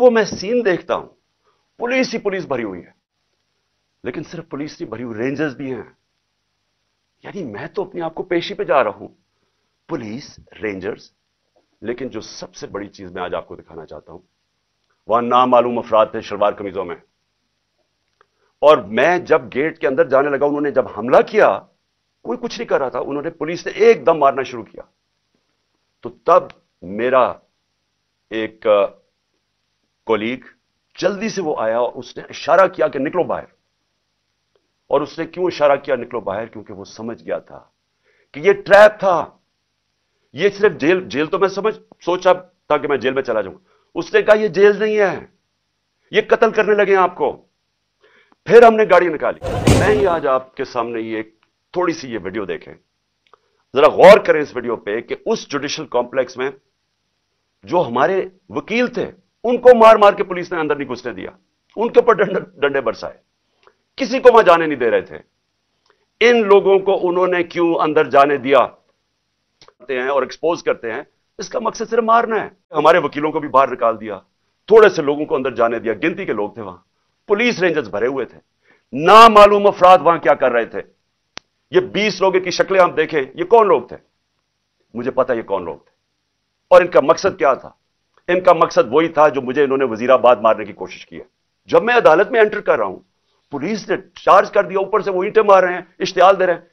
वो मैं सीन देखता हूं, पुलिस ही पुलिस भरी हुई है, लेकिन सिर्फ पुलिस नहीं भरी हुई, रेंजर्स भी हैं। यानी मैं तो अपने आप को पेशी पे जा रहा हूं, पुलिस, रेंजर्स। लेकिन जो सबसे बड़ी चीज मैं आज आपको दिखाना चाहता हूं, वहां नामालूम अफराद थे शलवार कमीजों में। और मैं जब गेट के अंदर जाने लगा, उन्होंने जब हमला किया, कोई कुछ नहीं कर रहा था, उन्होंने पुलिस ने एकदम मारना शुरू किया। तो तब मेरा एक कोलीग जल्दी से वो आया और उसने इशारा किया कि निकलो बाहर। और उसने क्यों इशारा किया निकलो बाहर? क्योंकि वो समझ गया था कि ये ट्रैप था, ये सिर्फ जेल तो मैं सोचा था कि मैं जेल में चला जाऊंगा। उसने कहा ये जेल नहीं है, ये कत्ल करने लगे आपको। फिर हमने गाड़ी निकाली। मैं ही आज आपके सामने ये थोड़ी सी ये वीडियो देखें, जरा गौर करें इस वीडियो पे कि उस जुडिशियल कॉम्प्लेक्स में जो हमारे वकील थे उनको मार मार के पुलिस ने अंदर नहीं घुसने दिया, उनके ऊपर डंडे बरसाए, किसी को वहां जाने नहीं दे रहे थे। इन लोगों को उन्होंने क्यों अंदर जाने दिया हैं और एक्सपोज करते हैं? इसका मकसद सिर्फ मारना है। हमारे वकीलों को भी बाहर निकाल दिया, थोड़े से लोगों को अंदर जाने दिया, गिनती के लोग थे वहां, पुलिस रेंजर्स भरे हुए थे। नामालूम अफराद वहां क्या कर रहे थे? ये 20 लोगों की शक्लें हम देखें, ये कौन लोग थे? मुझे पता ये कौन लोग थे और इनका मकसद क्या था। इनका मकसद वही था जो मुझे इन्होंने वजीराबाद मारने की कोशिश की है। जब मैं अदालत में एंटर कर रहा हूं, पुलिस ने चार्ज कर दिया, ऊपर से वो ईंटें मार रहे हैं, इश्तियाल दे रहे हैं,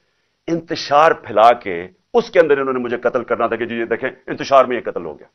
इंतशार फैला के उसके अंदर इन्होंने मुझे कत्ल करना था कि जी ये देखें इंतशार में ये कत्ल हो गया।